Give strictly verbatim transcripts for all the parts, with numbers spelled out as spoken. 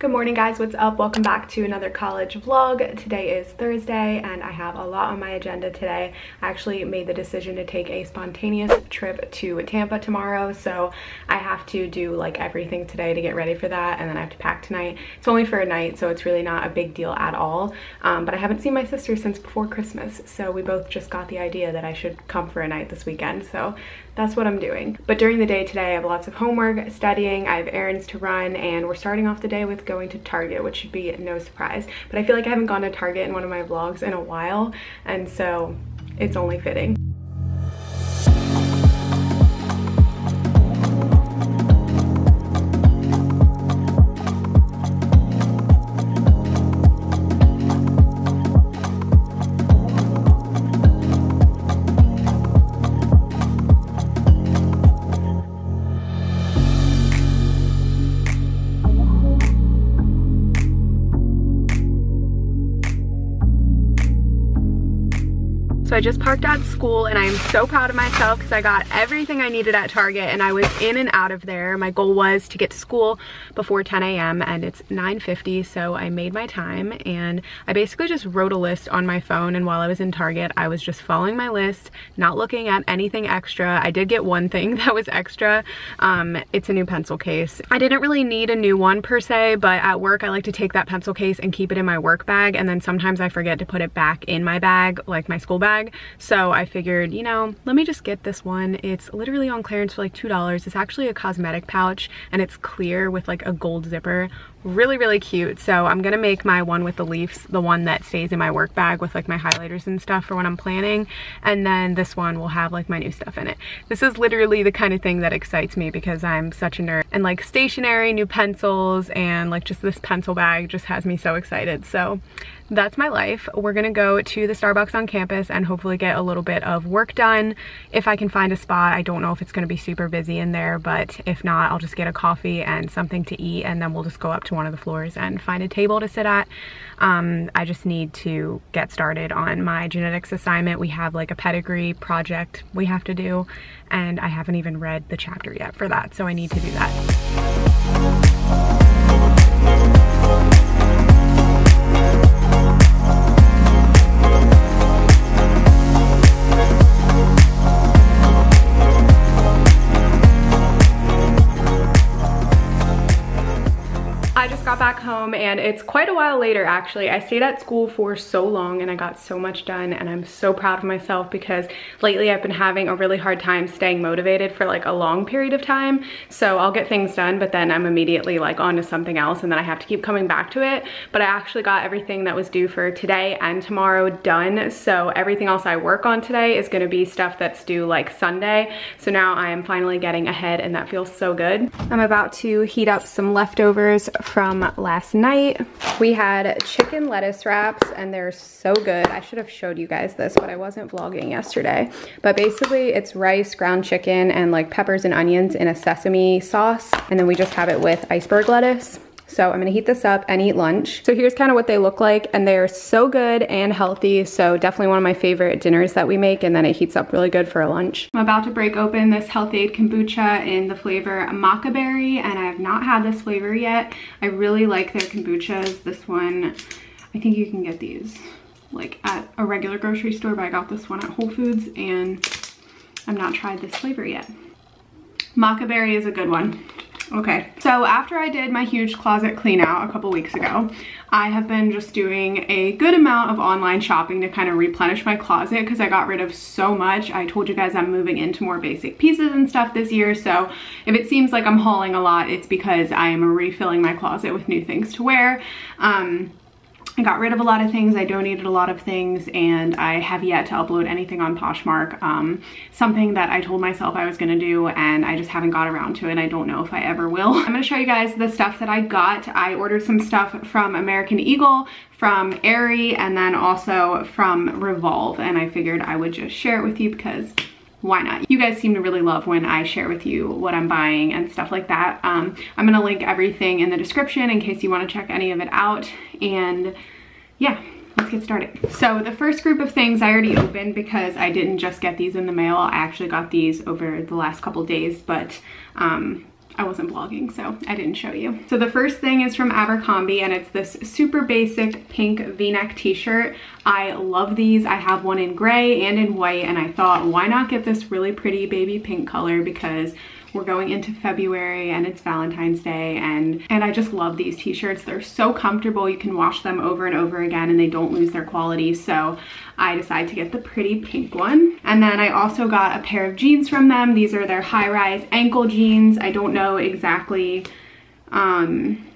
Good morning guys, what's up? Welcome back to another college vlog. Today is Thursday and I have a lot on my agenda today. I actually made the decision to take a spontaneous trip to Tampa tomorrow, so I have to do like everything today to get ready for that, and then I have to pack tonight. It's only for a night, so it's really not a big deal at all, um, but I haven't seen my sister since before Christmas, so we both just got the idea that I should come for a night this weekend, so that's what I'm doing. But during the day today I have lots of homework, studying, I have errands to run, and we're starting off the day with going to Target, which should be no surprise, but I feel like I haven't gone to Target in one of my vlogs in a while, and so it's only fitting. So I just parked at school and I am so proud of myself because I got everything I needed at Target and I was in and out of there. My goal was to get to school before ten A M and it's nine fifty, so I made my time and I basically just wrote a list on my phone, and while I was in Target I was just following my list, not looking at anything extra. I did get one thing that was extra. Um, it's a new pencil case. I didn't really need a new one per se, but at work I like to take that pencil case and keep it in my work bag, and then sometimes I forget to put it back in my bag, like my school bag. So I figured, you know, let me just get this one. It's literally on clearance for like two dollars. It's actually a cosmetic pouch and it's clear with like a gold zipper. Really, really cute. So I'm gonna make my one with the leaves, the one that stays in my work bag with like my highlighters and stuff for when I'm planning. And then this one will have like my new stuff in it. This is literally the kind of thing that excites me because I'm such a nerd. And like stationery, new pencils, and like just this pencil bag just has me so excited. So that's my life. We're gonna go to the Starbucks on campus and hopefully get a little bit of work done if I can find a spot. I don't know if it's gonna be super busy in there, but if not, I'll just get a coffee and something to eat, and then we'll just go up to one of the floors and find a table to sit at. Um, I just need to get started on my genetics assignment. We have like a pedigree project we have to do, and I haven't even read the chapter yet for that, so I need to do that. Back home and it's quite a while later actually. I stayed at school for so long and I got so much done, and I'm so proud of myself because lately I've been having a really hard time staying motivated for like a long period of time. So I'll get things done, but then I'm immediately like onto something else and then I have to keep coming back to it. But I actually got everything that was due for today and tomorrow done, so everything else I work on today is going to be stuff that's due like Sunday. So now I am finally getting ahead and that feels so good. I'm about to heat up some leftovers from last night. We had chicken lettuce wraps and they're so good. I should have showed you guys this, but I wasn't vlogging yesterday. But basically it's rice, ground chicken, and like peppers and onions in a sesame sauce, and then we just have it with iceberg lettuce. So I'm gonna heat this up and eat lunch. So here's kind of what they look like, and they are so good and healthy, so definitely one of my favorite dinners that we make, and then it heats up really good for a lunch. I'm about to break open this HealthAid kombucha in the flavor Macaberry, and I have not had this flavor yet. I really like their kombuchas. This one, I think you can get these like at a regular grocery store, but I got this one at Whole Foods, and I've not tried this flavor yet. Macaberry is a good one. Okay, so after I did my huge closet clean out a couple weeks ago, I have been just doing a good amount of online shopping to kind of replenish my closet because I got rid of so much. I told you guys I'm moving into more basic pieces and stuff this year, so if it seems like I'm hauling a lot, it's because I am refilling my closet with new things to wear. Um, I got rid of a lot of things, I donated a lot of things, and I have yet to upload anything on Poshmark. Um, something that I told myself I was gonna do and I just haven't got around to it, and I don't know if I ever will. I'm gonna show you guys the stuff that I got. I ordered some stuff from American Eagle, from Aerie, and then also from Revolve, and I figured I would just share it with you because why not? You guys seem to really love when I share with you what I'm buying and stuff like that. Um, I'm gonna link everything in the description in case you wanna check any of it out. And yeah, let's get started. So the first group of things I already opened because I didn't just get these in the mail. I actually got these over the last couple days, but um, I wasn't vlogging, so I didn't show you. So the first thing is from Abercrombie, and it's this super basic pink v-neck t-shirt. I love these. I have one in gray and in white, and I thought, why not get this really pretty baby pink color, because we're going into February and it's Valentine's Day, and and I just love these t-shirts. They're so comfortable. You can wash them over and over again and they don't lose their quality. So I decided to get the pretty pink one. And then I also got a pair of jeans from them. These are their high-rise ankle jeans. I don't know exactly um,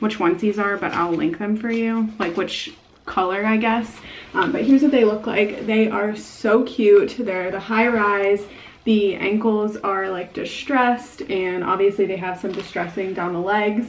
which ones these are, but I'll link them for you, like which color, I guess. Um, but here's what they look like. They are so cute. They're the high-rise. The ankles are like distressed, and obviously they have some distressing down the legs.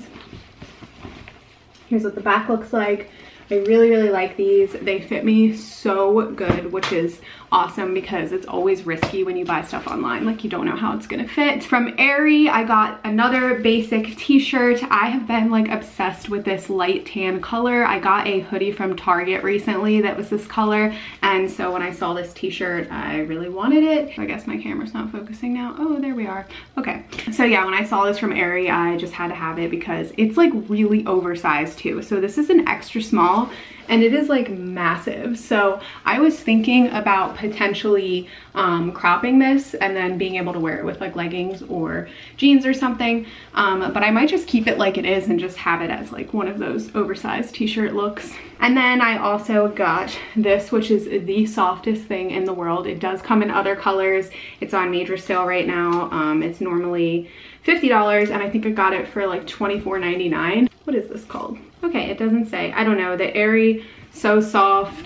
Here's what the back looks like. I really, really like these. They fit me so good, which is awesome because it's always risky when you buy stuff online. Like, you don't know how it's gonna fit. From Aerie, I got another basic t-shirt. I have been like obsessed with this light tan color. I got a hoodie from Target recently that was this color. And so when I saw this t-shirt, I really wanted it. I guess my camera's not focusing now. Oh, there we are. Okay. So yeah, when I saw this from Aerie, I just had to have it because it's like really oversized too. So this is an extra small, and it is like massive. So I was thinking about potentially um, cropping this and then being able to wear it with like leggings or jeans or something, um, but I might just keep it like it is and just have it as like one of those oversized t-shirt looks. And then I also got this, which is the softest thing in the world. It does come in other colors. It's on major sale right now. Um, it's normally fifty dollars, and I think I got it for like twenty-four ninety-nine. What is this called? Okay, it doesn't say. I don't know. The Aerie So Soft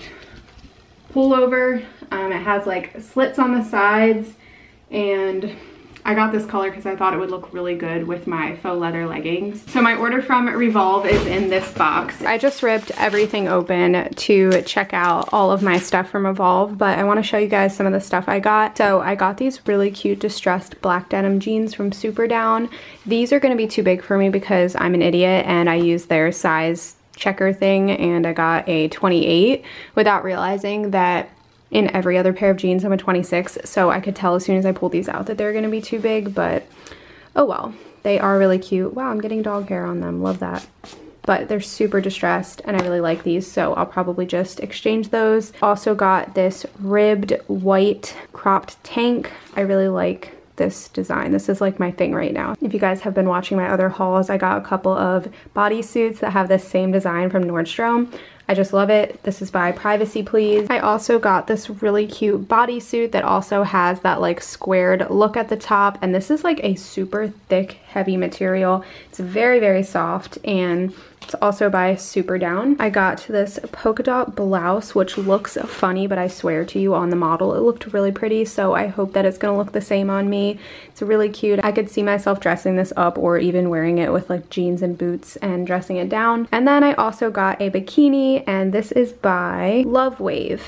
pullover. Um, it has like slits on the sides, and I got this color because I thought it would look really good with my faux leather leggings. So my order from Revolve is in this box. I just ripped everything open to check out all of my stuff from Revolve, but I want to show you guys some of the stuff I got. So I got these really cute distressed black denim jeans from Superdown. These are going to be too big for me because I'm an idiot and I use their size checker thing, and I got a twenty-eight without realizing that in every other pair of jeans I'm a twenty-six, so I could tell as soon as I pulled these out that they're gonna be too big, but oh well. They are really cute. Wow, I'm getting dog hair on them, love that. But they're super distressed, and I really like these, so I'll probably just exchange those. Also got this ribbed white cropped tank. I really like this design. This is like my thing right now. If you guys have been watching my other hauls, I got a couple of bodysuits that have this same design from Nordstrom. I just love it. This is by Privacy Please. I also got this really cute bodysuit that also has that like squared look at the top, and this is like a super thick, heavy material. It's very, very soft, and it's also by Superdown. I got this polka dot blouse, which looks funny, but I swear to you, on the model it looked really pretty, so I hope that it's gonna look the same on me. It's really cute. I could see myself dressing this up or even wearing it with like jeans and boots and dressing it down. And then I also got a bikini, and this is by Love Wave.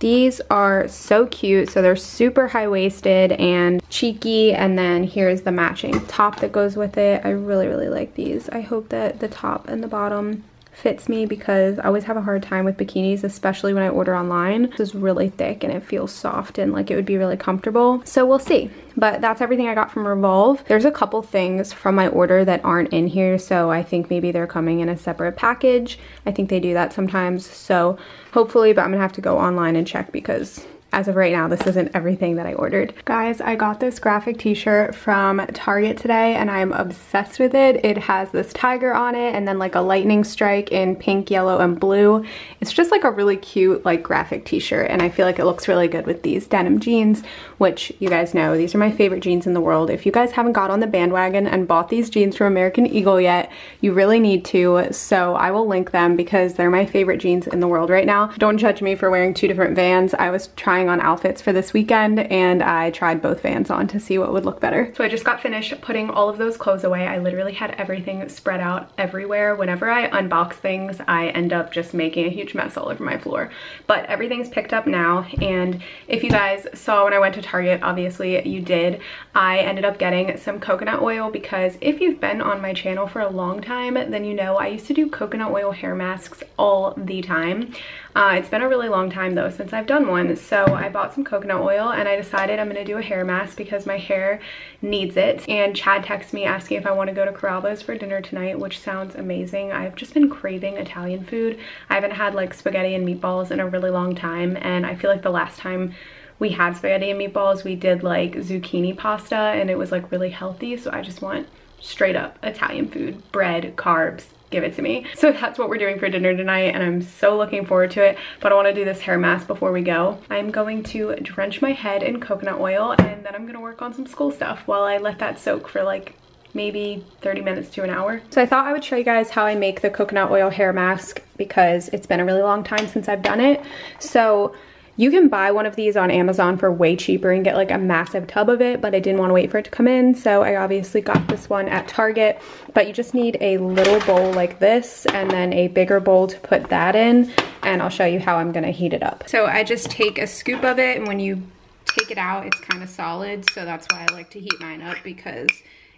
These are so cute. So they're super high-waisted and cheeky, and then here's the matching top that goes with it. I really, really like these. I hope that the top and the bottom fits me because I always have a hard time with bikinis, especially when I order online. This is really thick and it feels soft and like it would be really comfortable, so we'll see. But that's everything I got from Revolve. There's a couple things from my order that aren't in here, so I think maybe they're coming in a separate package. I think they do that sometimes, so hopefully, but I'm gonna have to go online and check because as of right now, this isn't everything that I ordered. Guys, I got this graphic t-shirt from Target today, and I'm obsessed with it. It has this tiger on it and then like a lightning strike in pink, yellow, and blue. It's just like a really cute like graphic t-shirt, and I feel like it looks really good with these denim jeans, which you guys know, these are my favorite jeans in the world. If you guys haven't got on the bandwagon and bought these jeans from American Eagle yet, you really need to, so I will link them because they're my favorite jeans in the world right now. Don't judge me for wearing two different Vans. I was trying on outfits for this weekend, and I tried both Vans on to see what would look better. So I just got finished putting all of those clothes away. I literally had everything spread out everywhere. Whenever I unbox things, I end up just making a huge mess all over my floor. But everything's picked up now, and if you guys saw when I went to Target, obviously you did, I ended up getting some coconut oil because if you've been on my channel for a long time, then you know I used to do coconut oil hair masks all the time. Uh, it's been a really long time though since I've done one, so So I bought some coconut oil and I decided I'm gonna do a hair mask because my hair needs it. And Chad texted me asking if I want to go to Corralbo's for dinner tonight, which sounds amazing. I've just been craving Italian food. I haven't had like spaghetti and meatballs in a really long time, and I feel like the last time we had spaghetti and meatballs, we did like zucchini pasta and it was like really healthy. So I just want straight up Italian food, bread, carbs, give it to me. So that's what we're doing for dinner tonight, and I'm so looking forward to it, but I want to do this hair mask before we go. I'm going to drench my head in coconut oil and then I'm going to work on some school stuff while I let that soak for like maybe thirty minutes to an hour. So I thought I would show you guys how I make the coconut oil hair mask because it's been a really long time since I've done it. So you can buy one of these on Amazon for way cheaper and get like a massive tub of it, but I didn't want to wait for it to come in, so I obviously got this one at Target. But you just need a little bowl like this and then a bigger bowl to put that in, and I'll show you how I'm gonna heat it up. So I just take a scoop of it, and when you take it out, it's kind of solid, so that's why I like to heat mine up, because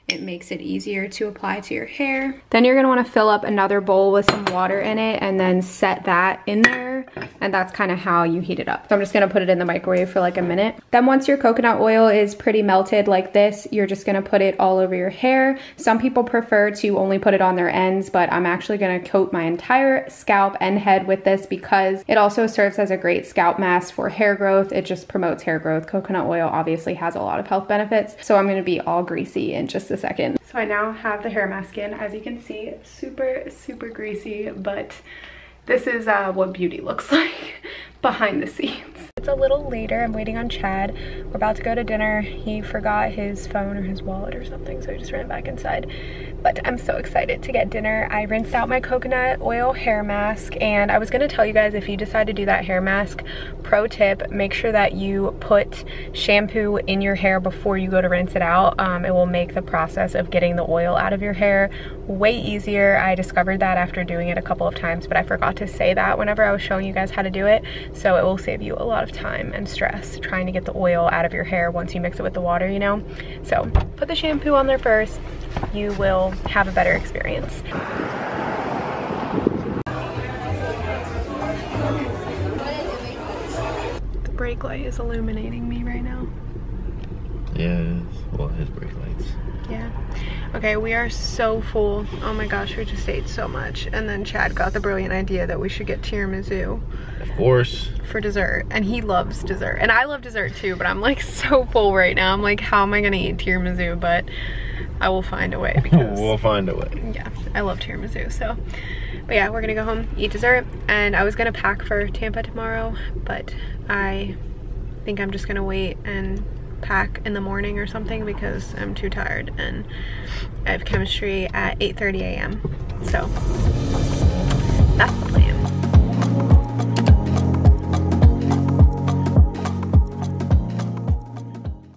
it makes it easier to apply to your hair. Then you're gonna wanna fill up another bowl with some water in it and then set that in there, and that's kinda how you heat it up. So I'm just gonna put it in the microwave for like a minute. Then once your coconut oil is pretty melted like this, you're just gonna put it all over your hair. Some people prefer to only put it on their ends, but I'm actually gonna coat my entire scalp and head with this because it also serves as a great scalp mask for hair growth. It just promotes hair growth. Coconut oil obviously has a lot of health benefits, so I'm gonna be all greasy in just a second. So I now have the hair mask in. As you can see, super super greasy, but this is uh, what beauty looks like behind the scenes. It's a little later. I'm waiting on Chad. We're about to go to dinner. He forgot his phone or his wallet or something, so he just ran back inside. But I'm so excited to get dinner. I rinsed out my coconut oil hair mask, and I was gonna tell you guys, if you decide to do that hair mask, pro tip, make sure that you put shampoo in your hair before you go to rinse it out. Um, it will make the process of getting the oil out of your hair way easier. I discovered that after doing it a couple of times, but I forgot to say that whenever I was showing you guys how to do it, so it will save you a lot of time and stress trying to get the oil out of your hair once you mix it with the water, you know? So put the shampoo on there first. You will have a better experience. The brake light is illuminating me right now. Yeah, well, his brake lights. Yeah. Okay, we are so full. Oh my gosh, we just ate so much. And then Chad got the brilliant idea that we should get tiramisu. Of course. For dessert. And he loves dessert. And I love dessert too, but I'm like so full right now. I'm like, how am I gonna eat tiramisu? But I will find a way because we'll find a way. Yeah, I love tiramisu, so. But yeah, we're gonna go home, eat dessert. And I was gonna pack for Tampa tomorrow, but I think I'm just gonna wait and pack in the morning or something because I'm too tired and I have chemistry at eight thirty a m So